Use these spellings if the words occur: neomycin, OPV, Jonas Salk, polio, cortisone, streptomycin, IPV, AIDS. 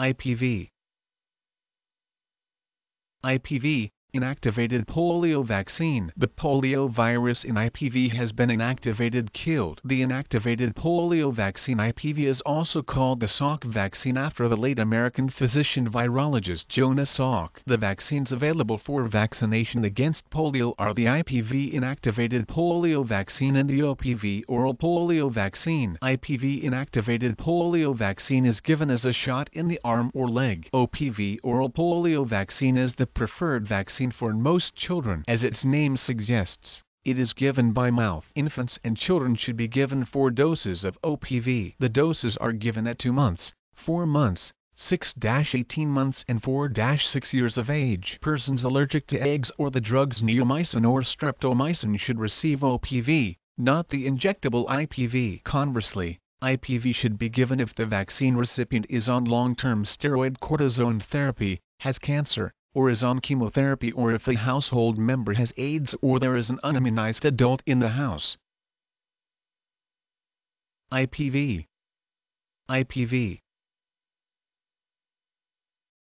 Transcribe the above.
IPV. IPV, inactivated polio vaccine. The polio virus in IPV has been inactivated, killed. The inactivated polio vaccine IPV is also called the Salk vaccine after the late American physician virologist Jonas Salk. The vaccines available for vaccination against polio are the IPV inactivated polio vaccine and the OPV oral polio vaccine. IPV inactivated polio vaccine is given as a shot in the arm or leg. OPV oral polio vaccine is the preferred vaccine for most children. As its name suggests, it is given by mouth. Infants and children should be given 4 doses of OPV. The doses are given at 2 months, 4 months, 6-18 months and 4-6 years of age. Persons allergic to eggs or the drugs neomycin or streptomycin should receive OPV, not the injectable IPV. Conversely, IPV should be given if the vaccine recipient is on long-term steroid cortisone therapy, has cancer, or is on chemotherapy, or if a household member has AIDS or there is an unimmunized adult in the house. IPV. IPV.